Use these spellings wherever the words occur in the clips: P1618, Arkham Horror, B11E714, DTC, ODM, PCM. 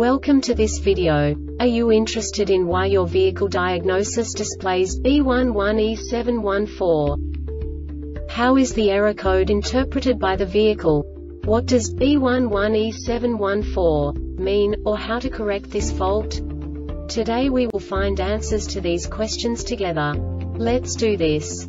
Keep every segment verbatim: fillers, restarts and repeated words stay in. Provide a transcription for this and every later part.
Welcome to this video. Are you interested in why your vehicle diagnosis displays B one one E seven one four? How is the error code interpreted by the vehicle? What does B one one E seven one four mean, or how to correct this fault? Today we will find answers to these questions together. Let's do this.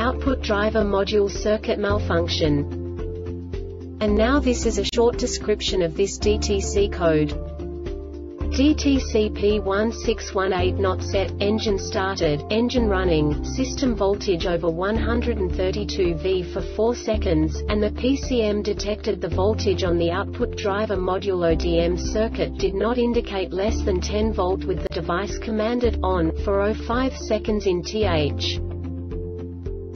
output driver module circuit malfunction. And now this is a short description of this D T C code. D T C P one six one eight not set, engine started, engine running, system voltage over one hundred thirty-two volts for four seconds, and the P C M detected the voltage on the output driver module O D M circuit did not indicate less than ten volts with the device commanded on for zero point five seconds in T H.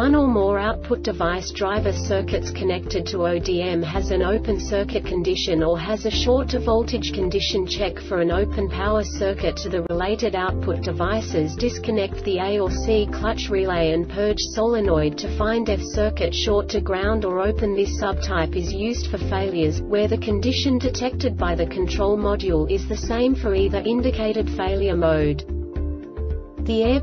One or more output device driver circuits connected to O D M has an open circuit condition or has a short to voltage condition. Check for an open power circuit to the related output devices. Disconnect the A or C clutch relay and purge solenoid to find F circuit short to ground or open. This subtype is used for failures where the condition detected by the control module is the same for either indicated failure mode. The